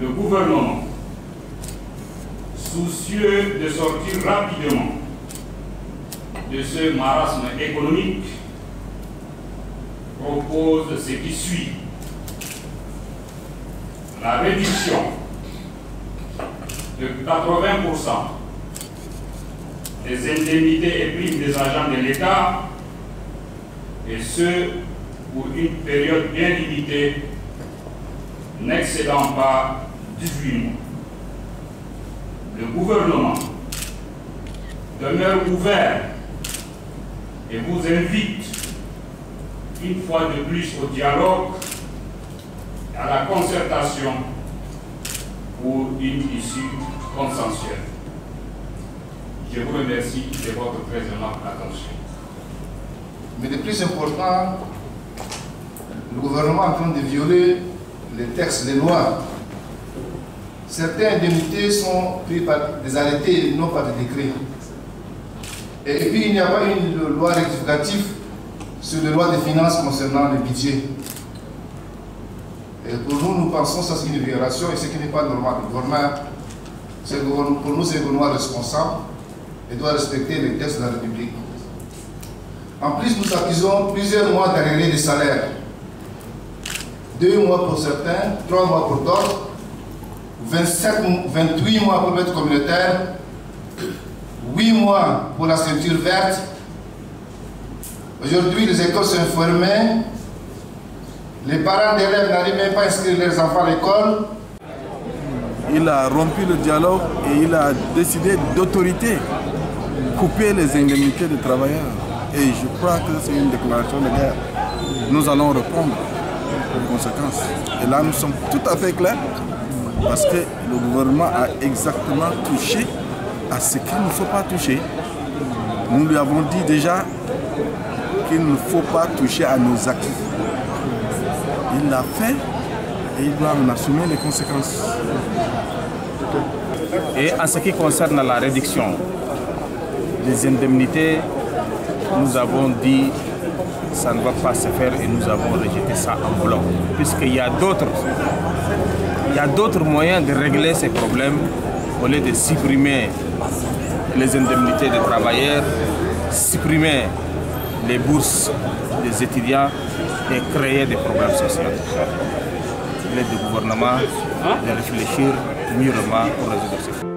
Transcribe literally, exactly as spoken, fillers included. le gouvernement, soucieux de sortir rapidement de ce marasme économique, propose ce qui suit: la réduction de quatre-vingts pour cent des indemnités et primes des agents de l'État, et ce pour une période bien limitée n'excédant pas dix-huit mois. Le gouvernement demeure ouvert et vous invite une fois de plus au dialogue et à la concertation pour une issue consensuelle. Je vous remercie de votre très aimable attention. Mais le plus important, le gouvernement est en train de violer les textes, les lois. Certains indemnités sont pris par des arrêtés et non par des décrets. Et puis il n'y a pas une loi rectificative sur les lois de finances concernant le budget. Et pour nous, nous pensons que c'est une violation et ce qui n'est pas normal. Le gouvernement, pour nous, c'est le gouvernement responsable et doit respecter les textes de la République. En plus, nous accusons plusieurs mois d'arriérés de salaire. Deux mois pour certains, trois mois pour d'autres, vingt-sept, vingt-huit mois pour l'aide communautaire, huit mois pour la ceinture verte. Aujourd'hui, les écoles sont fermées. Les parents d'élèves n'arrivent même pas à inscrire leurs enfants à l'école. Il a rompu le dialogue et il a décidé d'autorité, couper les indemnités des travailleurs. Et je crois que c'est une déclaration de guerre. Nous allons répondre aux conséquences. Et là, nous sommes tout à fait clairs parce que le gouvernement a exactement touché à ce qu'il ne faut pas toucher. Nous lui avons dit déjà qu'il ne faut pas toucher à nos acquis. Il l'a fait et il doit en assumer les conséquences. Et en ce qui concerne la réduction des indemnités, nous avons dit que ça ne va pas se faire et nous avons rejeté ça en bloc. Puisqu'il y a d'autres, il y a d'autres moyens de régler ces problèmes au lieu de supprimer les indemnités des travailleurs, supprimer les bourses des étudiants et créer des programmes sociaux. Il est du gouvernement de réfléchir mûrement pour résoudre ces problèmes.